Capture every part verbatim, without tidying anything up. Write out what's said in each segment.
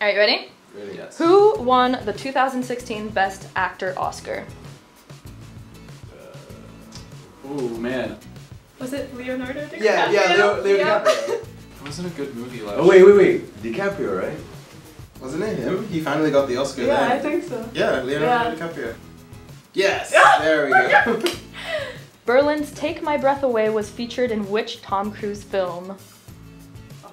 All right, you ready? Ready, yes. Who won the two thousand sixteen Best Actor Oscar? Uh, ooh, man. Was it Leonardo DiCaprio? Yeah, yeah, Leo, Leo yeah. DiCaprio. It wasn't a good movie last year. Oh, wait, wait, wait. DiCaprio, right? Wasn't it him? He finally got the Oscar yeah, then. Yeah, I think so. Yeah, Leonardo yeah. DiCaprio. Yes! Yeah, there we go. God. Berlin's Take My Breath Away was featured in which Tom Cruise film? Oh,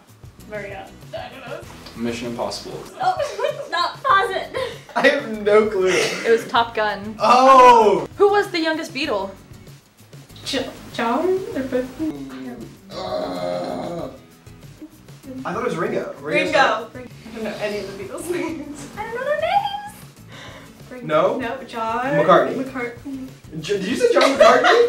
Mariana, I don't know. Mission Impossible. Oh, not positive. I have no clue. It was Top Gun. Oh! Who was the youngest Beatle? Ch John? Uh, I thought it was Ringo. Ringo's Ringo. Ringo. I don't know any of the Beatles' names. I don't know their names. Ringo. No? No, John. McCartney. McCartney. Did you say John McCartney?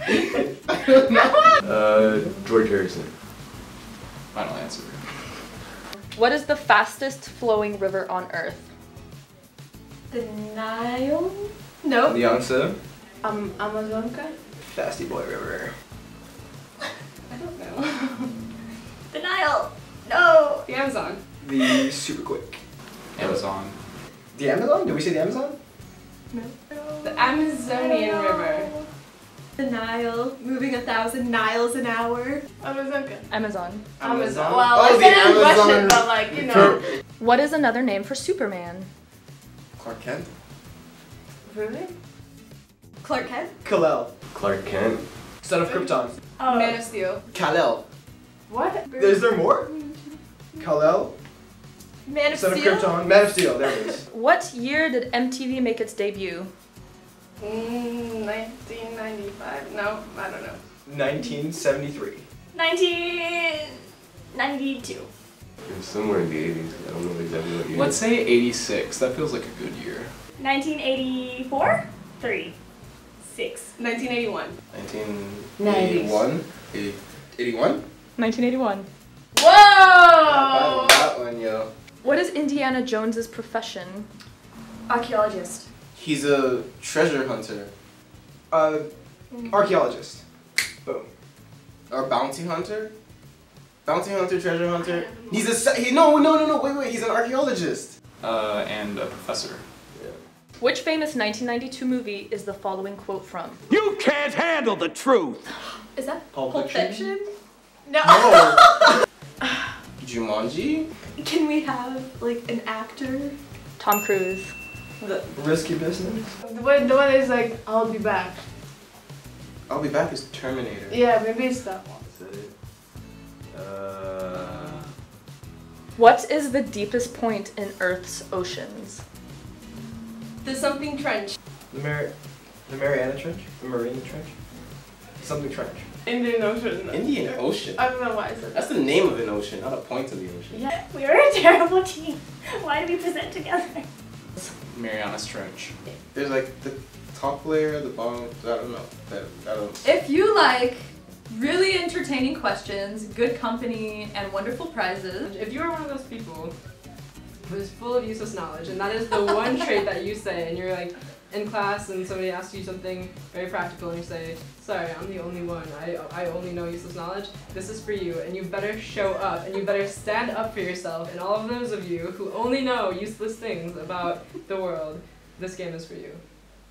I don't know. Uh, George Harrison. Final answer. What is the fastest flowing river on Earth? The Nile? No. The Yangtze? Um, Amazonka? Fasty boy river. I don't know. The Nile! No! The Amazon. The super quick. Amazon. The Amazon? Did we say the Amazon? No. The Amazonian no. River. The Nile, moving a thousand miles an hour. Amazonka. Amazon. Amazon. Well, oh, I said it in Russian, but like, you know. What is another name for Superman? Clark Kent. Really? Clark Kent? Kal-El. Clark Kent. Son of Krypton. Oh. Man of Steel. Kal-El. What? Is there more? Kal-El. Man of Son Steel? Son of Krypton. Man of Steel, there it is. What year did M T V make its debut? Mm, nineteen ninety-five? No, I don't know. nineteen seventy-three. nineteen ninety-two. It's somewhere in the eighties. I don't know exactly what year. Let's say eighty-six. That feels like a good year. nineteen eighty-four? three. six. nineteen eighty-one. nineteen eighty-one? eighty-one? nineteen eighty-one. Whoa! Yeah, that one, yo. What is Indiana Jones's profession? Archaeologist. He's a treasure hunter. Uh, archaeologist. Boom. Or bounty hunter? Bounty hunter, treasure hunter. He's a he, no, no, no, no, wait, wait, he's an archaeologist. Uh, and a professor. Yeah. Which famous nineteen ninety-two movie is the following quote from? You can't handle the truth! Is that Pulp Fiction? No. no. Jumanji? Can we have, like, an actor? Tom Cruise. The Risky Business? The one, the one is like, I'll be back. I'll be back is Terminator. Yeah, maybe it's that one. Uh... What is the deepest point in Earth's oceans? The something trench. The, Mar the Mariana Trench? The Mariana Trench? Something trench. Indian Ocean. No. Indian Ocean? I don't know why I said that. That's the name of an ocean, not a point of the ocean. Yeah, we are a terrible team. Why do we present together? Mariana Trench. There's like the top layer, the bottom, I don't know. I don't know. If you like really entertaining questions, good company, and wonderful prizes. If you are one of those people who's full of useless knowledge, and that is the one trait that you say, and you're like in class and somebody asks you something very practical and you say, sorry, I'm the only one, I, I only know useless knowledge, this is for you, and you better show up, and you better stand up for yourself, and all of those of you who only know useless things about the world, this game is for you.